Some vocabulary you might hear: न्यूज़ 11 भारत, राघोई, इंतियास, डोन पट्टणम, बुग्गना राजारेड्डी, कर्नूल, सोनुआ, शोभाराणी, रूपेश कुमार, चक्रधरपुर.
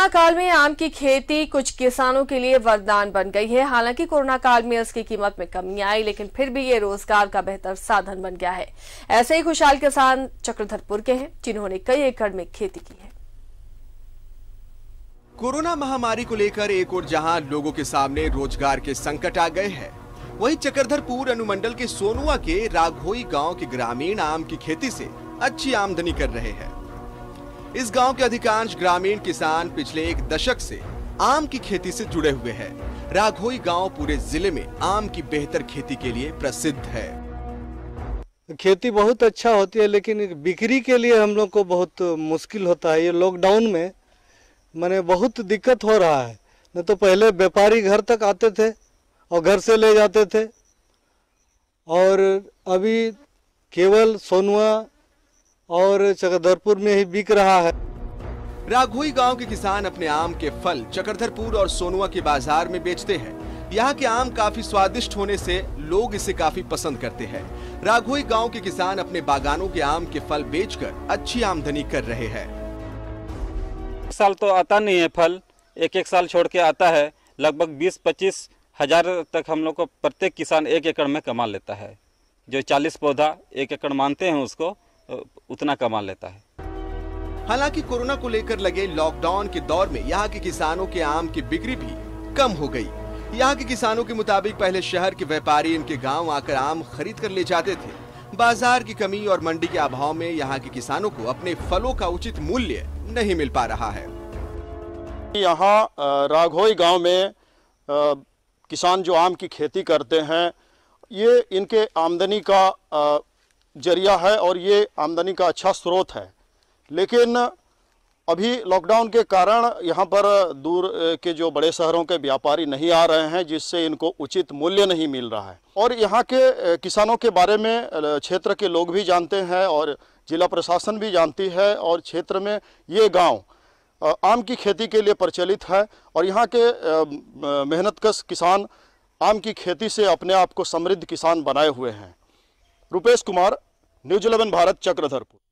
Corona काल में आम की खेती कुछ किसानों के लिए वरदान बन गई है। हालांकि कोरोना काल में इसकी कीमत में कमी आई, लेकिन फिर भी ये रोजगार का बेहतर साधन बन गया है। ऐसे ही खुशहाल किसान चक्रधरपुर के हैं, जिन्होंने कई एकड़ में खेती की है। कोरोना महामारी को लेकर एक और जहां लोगों के सामने रोजगार के संकट आ गए हैं, वहीं चक्रधरपुर अनुमंडल के सोनुआ के राघोई गाँव के ग्रामीण आम की खेती से अच्छी आमदनी कर रहे हैं। इस गांव के अधिकांश ग्रामीण किसान पिछले एक दशक से आम की खेती से जुड़े हुए हैं। राघोई गांव पूरे जिले में आम की बेहतर खेती के लिए प्रसिद्ध है। खेती बहुत अच्छा होती है, लेकिन बिक्री के लिए हम लोग को बहुत मुश्किल होता है। ये लॉकडाउन में माने बहुत दिक्कत हो रहा है। न तो पहले व्यापारी घर तक आते थे और घर से ले जाते थे, और अभी केवल सोनुआ और चक्रधरपुर में ही बिक रहा है। राघोई गांव के किसान अपने आम के फल चक्रधरपुर और सोनुआ के बाजार में बेचते हैं। यहाँ के आम काफी स्वादिष्ट होने से लोग इसे काफी पसंद करते हैं। राघोई गांव के किसान अपने बागानों के आम के फल बेचकर अच्छी आमदनी कर रहे हैं। एक साल तो आता नहीं है फल, एक एक साल छोड़ के आता है। लगभग 20-25 हजार तक हम लोग को प्रत्येक किसान एक एकड़ में कमा लेता है। जो 40 पौधा एक एकड़ मानते हैं उसको उतना कमा लेता है। हालांकि कोरोना को लेकर लगे लॉकडाउन के दौर में यहाँ के किसानों के आम की बिक्री भी कम हो गई। यहाँ के किसानों के मुताबिक पहले शहर के व्यापारी इनके गांव आकर आम खरीद कर ले जाते थे। बाजार की कमी और मंडी के अभाव में यहाँ के किसानों को अपने फलों का उचित मूल्य नहीं मिल पा रहा है। यहाँ राघोई गाँव में किसान जो आम की खेती करते हैं, ये इनके आमदनी का जरिया है और ये आमदनी का अच्छा स्रोत है। लेकिन अभी लॉकडाउन के कारण यहाँ पर दूर के जो बड़े शहरों के व्यापारी नहीं आ रहे हैं, जिससे इनको उचित मूल्य नहीं मिल रहा है। और यहाँ के किसानों के बारे में क्षेत्र के लोग भी जानते हैं और जिला प्रशासन भी जानती है, और क्षेत्र में ये गांव आम की खेती के लिए प्रचलित है। और यहाँ के मेहनतकश किसान आम की खेती से अपने आप को समृद्ध किसान बनाए हुए हैं। रूपेश कुमार, न्यूज़ 11 भारत, चक्रधरपुर।